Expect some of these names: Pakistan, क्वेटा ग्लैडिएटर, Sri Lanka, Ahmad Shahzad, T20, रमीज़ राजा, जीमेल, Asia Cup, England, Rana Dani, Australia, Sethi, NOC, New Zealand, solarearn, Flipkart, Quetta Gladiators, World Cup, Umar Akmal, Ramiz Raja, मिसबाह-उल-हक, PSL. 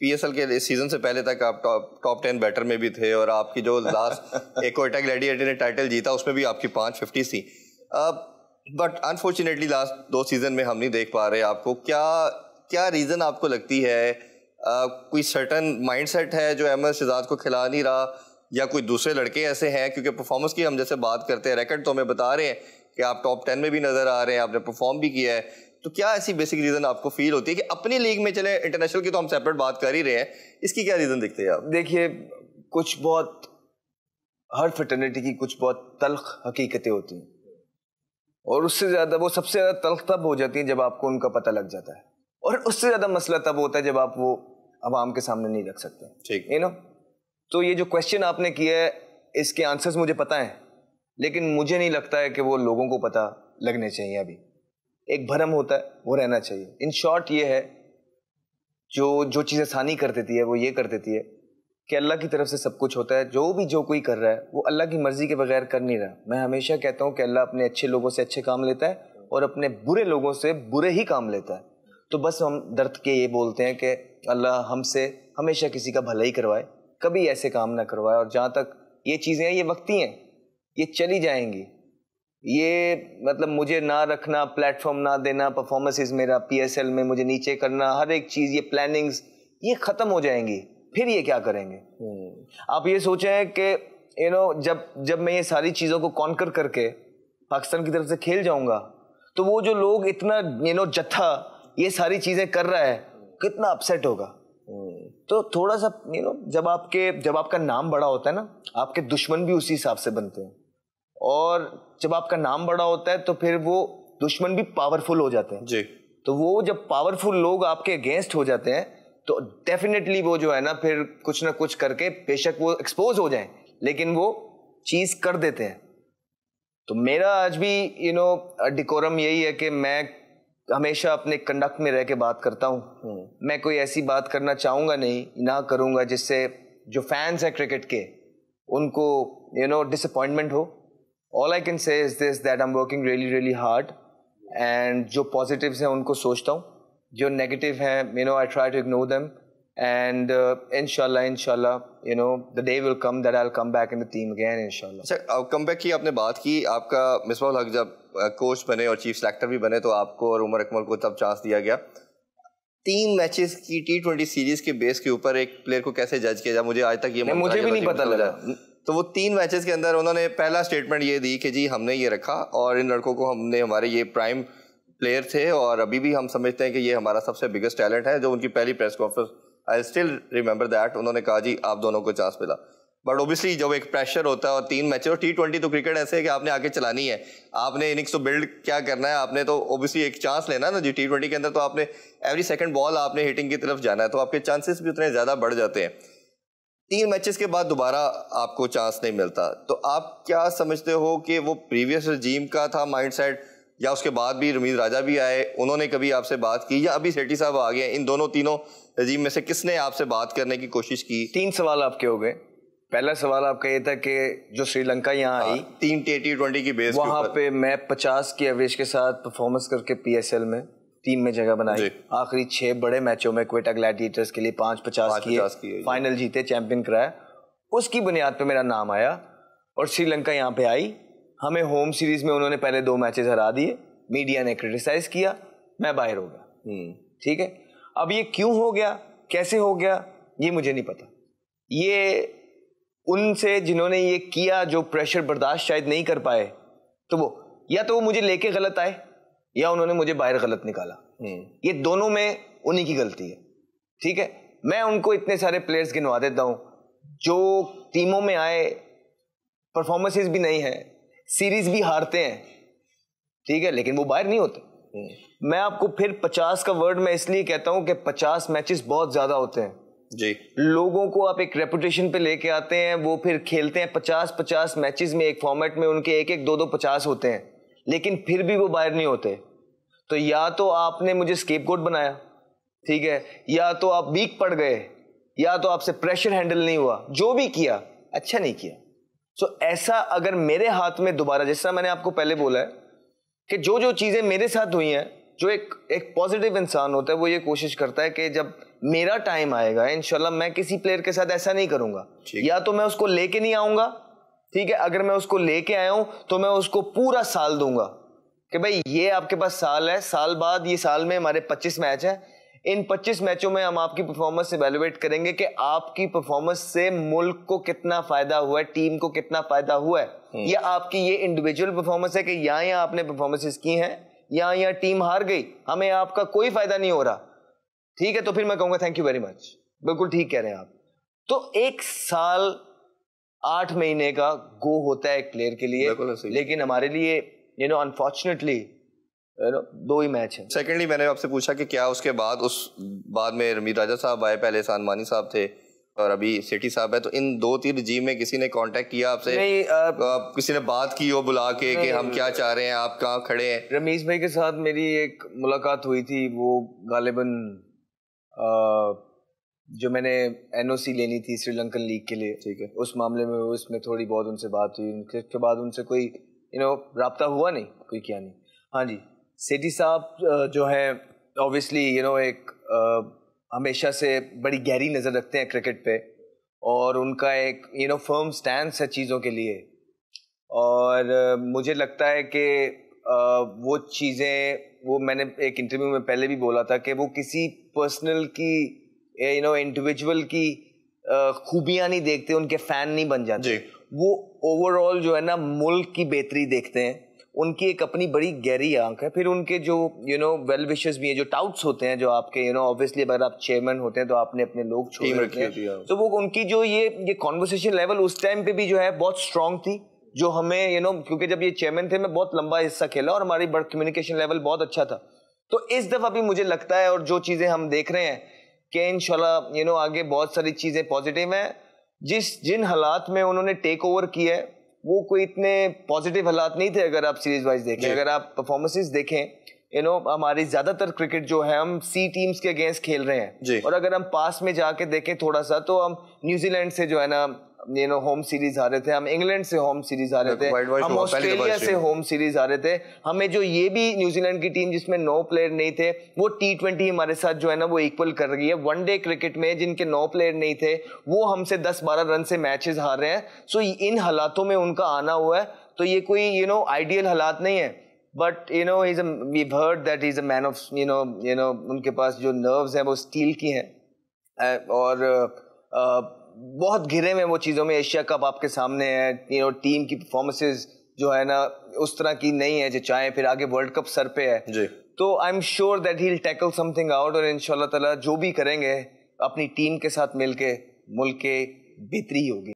PSL के season से पहले तक आप टॉप 10 बैटर में भी थे और आपकी जो लास्ट एक क्वेटा ग्लैडिएटर ने टाइटल जीता उसमें भी आपकी 5 50 थी। बट अनफॉर्चुनेटली लास्ट 2 सीजन में हम नहीं देख पा रहे आपको। क्या रीज़न आपको लगती है? कोई सर्टन माइंडसेट है जो अहमद शहजाद को खिला नहीं रहा, या कोई दूसरे लड़के ऐसे हैं? क्योंकि परफॉर्मेंस की हम जैसे बात करते हैं, रिकॉर्ड तो हमें बता रहे हैं कि आप टॉप 10 में भी नज़र आ रहे हैं, आपने परफॉर्म भी किया है। तो क्या ऐसी बेसिक रीज़न आपको फील होती है कि अपनी लीग में, चले इंटरनेशनल की तो हम सेपरेट बात कर ही रहे हैं, इसकी क्या रीज़न दिखते हैं आप? देखिए, कुछ बहुत हर फ्रेटर्निटी की कुछ बहुत तल्ख हकीकतें होती हैं, और उससे ज़्यादा वो सबसे ज़्यादा तल्ख तब हो जाती हैं जब आपको उनका पता लग जाता है, और उससे ज़्यादा मसला तब होता है जब आप वो आवाम के सामने नहीं रख सकते। ठीक, यू नो। तो ये जो क्वेश्चन आपने किया है, इसके आंसर्स मुझे पता है, लेकिन मुझे नहीं लगता है कि वो लोगों को पता लगने चाहिए। अभी एक भ्रम होता है, वो रहना चाहिए। इन शॉर्ट ये है, जो चीज़ आसानी कर देती है वो ये कर देती है कि अल्लाह की तरफ से सब कुछ होता है। जो कोई कर रहा है वो अल्लाह की मर्ज़ी के बगैर कर नहीं रहा। मैं हमेशा कहता हूँ कि अल्लाह अपने अच्छे लोगों से अच्छे काम लेता है और अपने बुरे लोगों से बुरे ही काम लेता है। तो बस हम दर्द के ये बोलते हैं कि अल्लाह हमसे हमेशा किसी का भला ही करवाए, कभी ऐसे काम ना करवाए। और जहाँ तक ये चीज़ें हैं, ये वक्ती हैं, ये चली जाएंगी। ये मतलब मुझे ना रखना, प्लेटफॉर्म ना देना, परफॉर्मेंसेस मेरा पीएसएल में मुझे नीचे करना, हर एक चीज़, ये प्लानिंग्स, ये ख़त्म हो जाएंगी। फिर ये क्या करेंगे? आप ये सोचें कि यू नो जब मैं ये सारी चीज़ों को कॉन्कर करके पाकिस्तान की तरफ से खेल जाऊँगा, तो वो जो लोग इतना यू नो जत्था ये सारी चीज़ें कर रहा है, कितना अपसेट होगा। तो थोड़ा सा यू नो जब आपका नाम बड़ा होता है ना, आपके दुश्मन भी उसी हिसाब से बनते हैं। और जब आपका नाम बड़ा होता है तो फिर वो दुश्मन भी पावरफुल हो जाते हैं जी। तो वो जब पावरफुल लोग आपके अगेंस्ट हो जाते हैं, तो डेफिनेटली वो जो है ना, फिर कुछ ना कुछ करके, बेशक वो एक्सपोज हो जाएं, लेकिन वो चीज़ कर देते हैं। तो मेरा आज भी यू नो डिकोरम यही है कि मैं हमेशा अपने कंडक्ट में रह के बात करता हूँ। मैं कोई ऐसी बात करना चाहूँगा नहीं, ना करूँगा जिससे जो फैंस हैं क्रिकेट के उनको यू नो डिसअपॉइंटमेंट हो। All I can say is this that I am working really really hard, and जो पॉजिटिव्स हैं उनको सोचता हूँ, जो नेगेटिव हैं you know I try to ignore them, and इंशाल्लाह you know the day will come that I will come back in the team again इंशाल्लाह। अच्छा, कम बैक की आपने बात की। आपका मिसबाह-उल-हक जब कोच बने और चीफ सेलेक्टर भी बने, तो आपको और उमर अकमल को तब चांस दिया गया। 3 मैचेस की T20 सीरीज के बेस के ऊपर एक प्लेयर को कैसे जज किया जाए? मुझे आज तक ये मुझे भी नहीं पता लगा। तो वो 3 मैचेस के अंदर उन्होंने पहला स्टेटमेंट ये दी कि जी हमने ये रखा और इन लड़कों को हमने, हमारे ये प्राइम प्लेयर थे और अभी भी हम समझते हैं कि ये हमारा सबसे बिगेस्ट टैलेंट है। जो उनकी पहली press conference, I still remember that, उन्होंने कहा जी आप दोनों को चांस मिला। बट ओबियसली जब एक प्रेशर होता है और 3 मैच और T20 तो क्रिकेट ऐसे है कि आपने आगे चलानी है, आपने इनिंग्स तो बिल्ड क्या करना है, आपने तो ओबियसली एक चांस लेना ना जी। T20 के अंदर तो आपने एवरी सेकंड बॉल आपने हिटिंग की तरफ जाना है, तो आपके चांसेस भी उतने ज़्यादा बढ़ जाते हैं। 3 मैचेस के बाद दोबारा आपको चांस नहीं मिलता, तो आप क्या समझते हो कि वो प्रीवियस रजीम का था माइंडसेट, या उसके बाद भी रमीज़ राजा भी आए, उन्होंने कभी आपसे बात की, या अभी सेठी साहब आ गए? इन दोनों तीनों रजीम में से किसने आपसे बात करने की कोशिश की? 3 सवाल आपके हो गए। पहला सवाल आपका ये था कि जो श्रीलंका यहाँ आई, 3 T20 की बेस, वहाँ पे मैं 50 की एवरेज के साथ परफॉर्मेंस करके PSL में टीम में जगह बनाई। आखिरी 6 बड़े मैचों में क्वेटा ग्लैडिएटर्स के लिए 5 50 किए, फाइनल जीते, चैंपियन कराया। उसकी बुनियाद पे मेरा नाम आया और श्रीलंका यहाँ पे आई। हमें होम सीरीज में उन्होंने पहले 2 मैचेस हरा दिए, मीडिया ने क्रिटिसाइज किया, मैं बाहर हो गया। ठीक है, अब ये क्यों हो गया, कैसे हो गया, ये मुझे नहीं पता। ये उनसे जिन्होंने ये किया, जो प्रेशर बर्दाश्त शायद नहीं कर पाए, तो वो या तो वो मुझे लेके गलत आए या उन्होंने मुझे बाहर गलत निकाला। ये दोनों में उन्हीं की गलती है। ठीक है, मैं उनको इतने सारे प्लेयर्स गिनवा देता हूँ जो टीमों में आए, परफॉर्मेंसेस भी नहीं है, सीरीज भी हारते हैं, ठीक है, लेकिन वो बाहर नहीं होते। मैं आपको फिर 50 का वर्ड मैं इसलिए कहता हूँ कि 50 मैचेस बहुत ज़्यादा होते हैं जी। लोगों को आप एक रेपुटेशन पे लेके आते हैं, वो फिर खेलते हैं 50 50 मैचेस में, एक फॉर्मेट में उनके 1 1 2 2 50 होते हैं, लेकिन फिर भी वो बाहर नहीं होते। तो या तो आपने मुझे स्केपगोट बनाया, ठीक है, या तो आप वीक पड़ गए, या तो आपसे प्रेशर हैंडल नहीं हुआ। जो भी किया, अच्छा नहीं किया। सो ऐसा अगर मेरे हाथ में दोबारा, जैसा मैंने आपको पहले बोला है कि जो चीज़ें मेरे साथ हुई हैं, जो एक पॉजिटिव इंसान होता है वो ये कोशिश करता है कि जब मेरा टाइम आएगा इंशाल्लाह मैं किसी प्लेयर के साथ ऐसा नहीं करूंगा, या तो मैं उसको लेके नहीं आऊंगा, ठीक है, अगर मैं उसको लेके आया हूं तो मैं उसको पूरा साल दूंगा कि भाई ये आपके पास साल है, साल बाद ये साल में हमारे 25 मैच है, इन 25 मैचों में हम आपकी परफॉर्मेंस एवेलुएट करेंगे कि आपकी परफॉर्मेंस से मुल्क को कितना फायदा हुआ है, टीम को कितना फायदा हुआ है, या आपकी ये इंडिविजुअल परफॉर्मेंस है कि यहाँ आपने परफॉर्मेंसेस की हैं, यहाँ टीम हार गई, हमें आपका कोई फायदा नहीं हो रहा, ठीक है, तो फिर मैं कहूंगा थैंक यू वेरी मच। बिल्कुल ठीक कह रहे हैं आप। तो एक साल 8 महीने का गो होता है एक प्लेयर के लिए, लेकिन हमारे लिए यू नो अनफॉर्चुनेटली 2 ही मैच है। सेकेंडली मैंने आपसे पूछा कि क्या उसके बाद में रमीज राजा साहब आए, पहले सानमानी साहब थे और अभी सेठी साहब है, तो इन 2-3 रजीम में किसी ने कांटेक्ट किया आपसे, किसी ने बात की हो बुला के कि हम क्या चाह रहे हैं, आप कहाँ खड़े हैं? रमीज भाई के साथ मेरी एक मुलाकात हुई थी, वो गालिबन जो मैंने NOC लेनी थी श्रीलंकन लीग के लिए, ठीक है, उस मामले में उसमें थोड़ी बहुत उनसे बात हुई, उसके बाद उनसे कोई यू नो रब्ता हुआ नहीं, कोई क्या नहीं। हाँ जी, सेठी साहब जो है ऑब्वियसली यू नो एक हमेशा से बड़ी गहरी नज़र रखते हैं क्रिकेट पे, और उनका एक यू नो फर्म स्टैंस है चीज़ों के लिए, और मुझे लगता है कि वो चीज़ें, वो मैंने एक इंटरव्यू में पहले भी बोला था कि वो किसी पर्सनल की यू नो इंडिविजुअल की खूबियाँ नहीं देखते, उनके फ़ैन नहीं बन जाते, वो ओवरऑल जो है ना मुल्क की बेहतरी देखते हैं, उनकी एक अपनी बड़ी गहरी आंख है। फिर उनके जो यू नो वेल विशेस भी हैं, जो टाउट्स होते हैं, जो आपके यू नो ऑब्वियसली अगर आप चेयरमैन होते हैं तो आपने अपने लोग छोड़ रखे हैं, तो वो उनकी जो ये कॉन्वर्सेशन लेवल उस टाइम पे भी जो है बहुत स्ट्रांग थी, जो हमें यू नो क्योंकि जब ये चेयरमैन थे मैं बहुत लंबा हिस्सा खेला और हमारी कम्युनिकेशन लेवल बहुत अच्छा था। तो इस दफ़ा भी मुझे लगता है और जो चीज़ें हम देख रहे हैं कि इंशाल्लाह यू नो आगे बहुत सारी चीज़ें पॉजिटिव हैं। जिन हालात में उन्होंने टेक ओवर किया है वो कोई इतने पॉजिटिव हालात नहीं थे, अगर आप सीरीज वाइज देखें, अगर आप परफॉर्मेंसेस देखें यू नो हमारी ज़्यादातर क्रिकेट जो है हम सी टीम्स के अगेंस्ट खेल रहे हैं, और अगर हम पास में जाके देखें थोड़ा सा तो हम न्यूजीलैंड से जो है ना यू नो होम सीरीज आ रहे थे, हम इंग्लैंड से होम सीरीज आ रहे थे, हम ऑस्ट्रेलिया से होम सीरीज आ रहे थे, हमें जो ये भी न्यूजीलैंड की टीम जिसमें 9 प्लेयर नहीं थे वो T20 हमारे साथ जो है ना वो इक्वल कर रही है, वनडे क्रिकेट में जिनके 9 प्लेयर नहीं थे वो हमसे 10-12 रन से मैचेस हार रहे हैं। सो इन हालातों में उनका आना हुआ है, तो ये कोई यू नो आइडियल हालात नहीं है, but you know we've heard that he's a man of you know उनके पास जो नर्व्स हैं वो स्टील की हैं, और बहुत घिरे में वो चीज़ों में, एशिया कप आपके सामने है, यू नो टीम की परफॉर्मेंसेस जो है ना उस तरह की नहीं है जो चाहे, फिर आगे वर्ल्ड कप सर पे है जी। तो I am sure that he will tackle something out, और इंशाल्लाह ताला जो भी करेंगे अपनी टीम के साथ मिलके मुल्क के बेहतरी होगी।